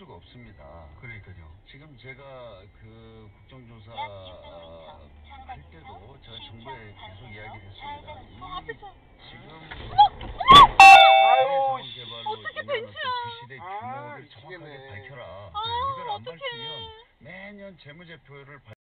수가 없습니다. 그러니까요. 지금 제가 그 국정조사 할 때도 제가 정부에 계속 이야기를 했습니다. 지금 어떻게 벤치야? 그 시대의 규모를 정확하게 밝혀라. 이걸 안 밝히면 매년 재무제표를